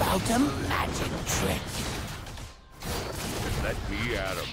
about a magic trick. Let me at him.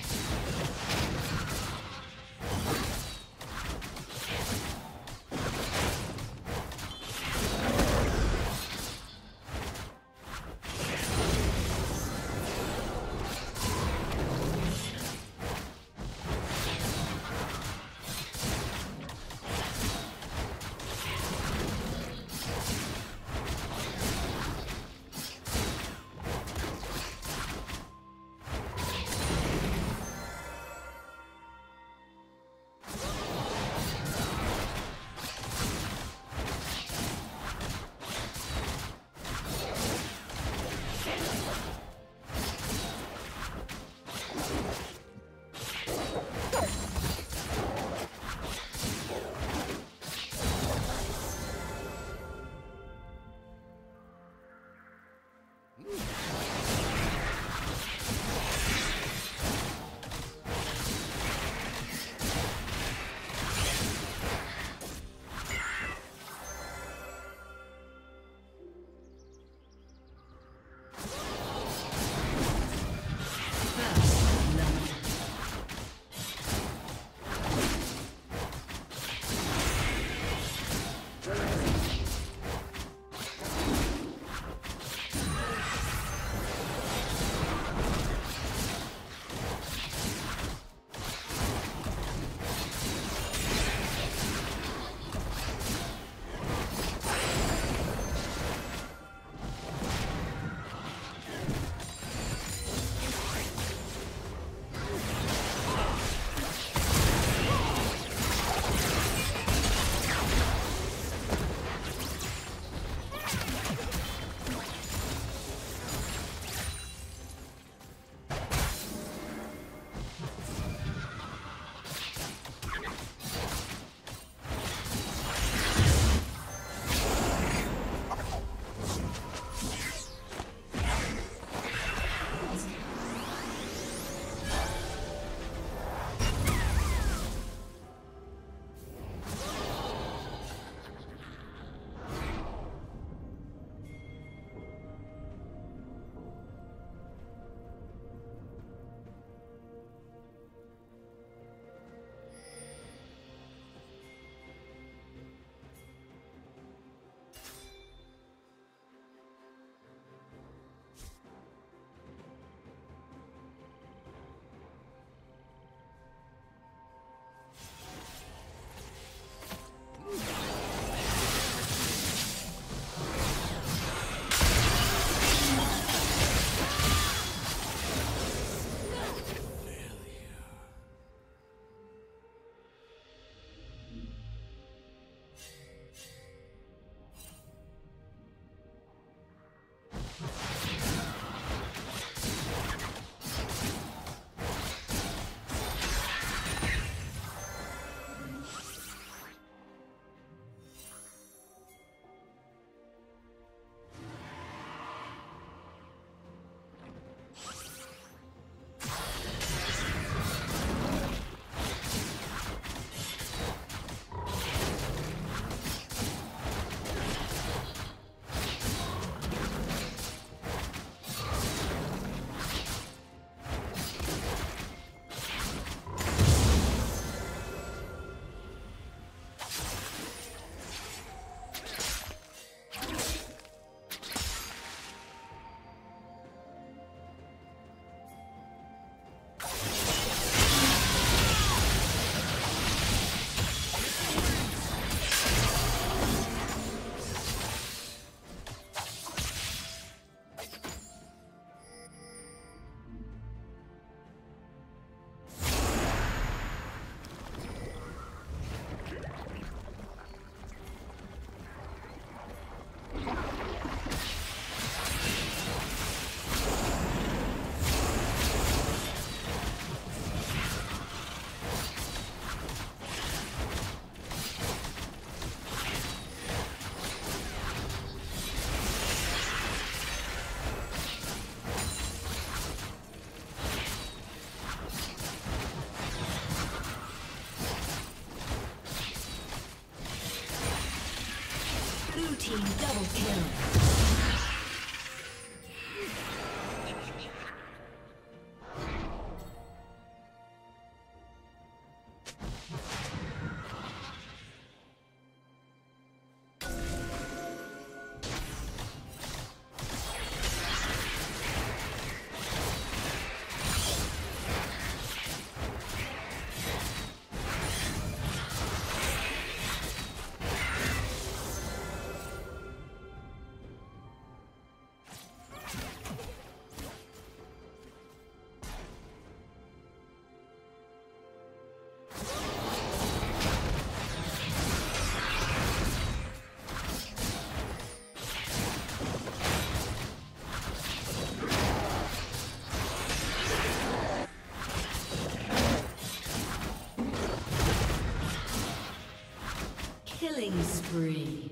Killing spree.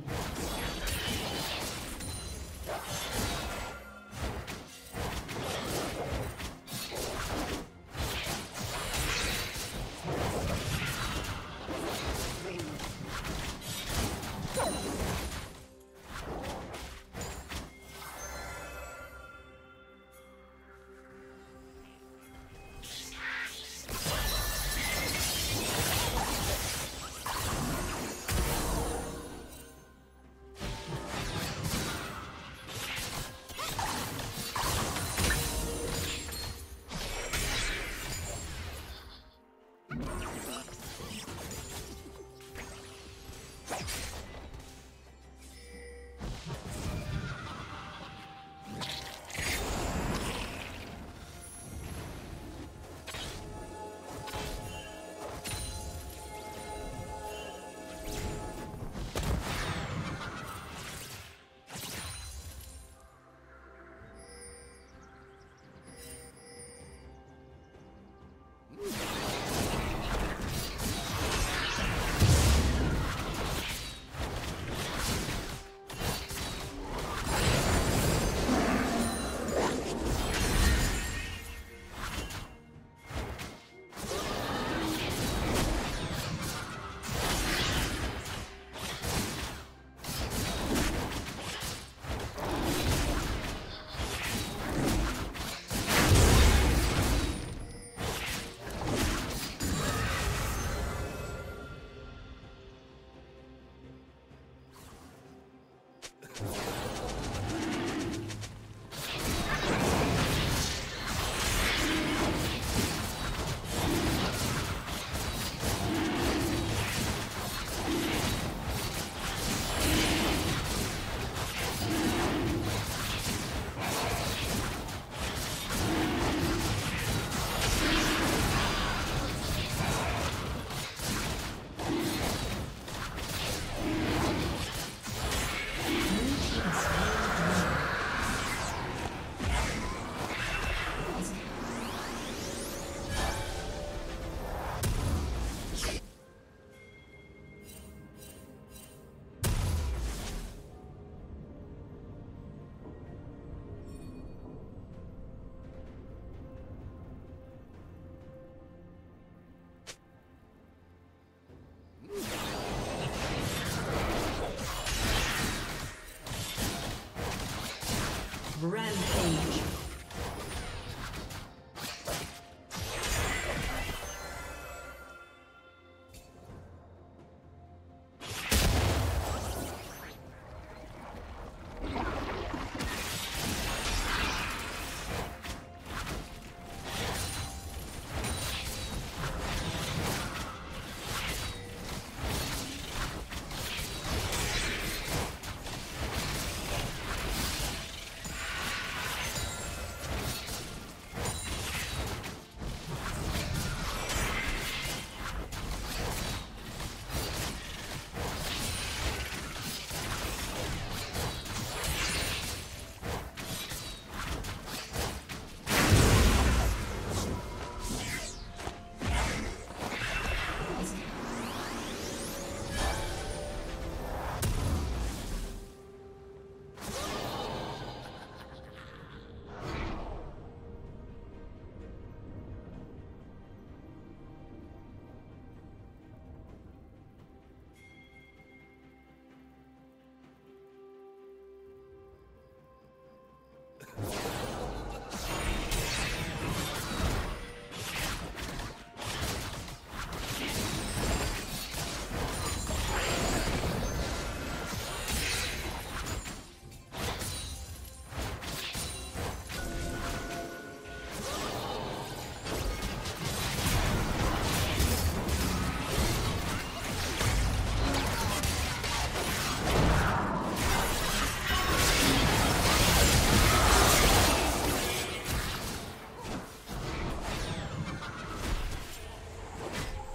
Rampage.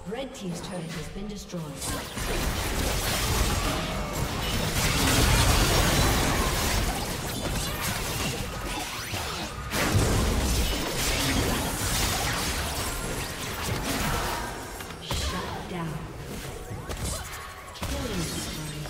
Red team's turret has been destroyed. Shut down. Killing spree.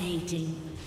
Dominating.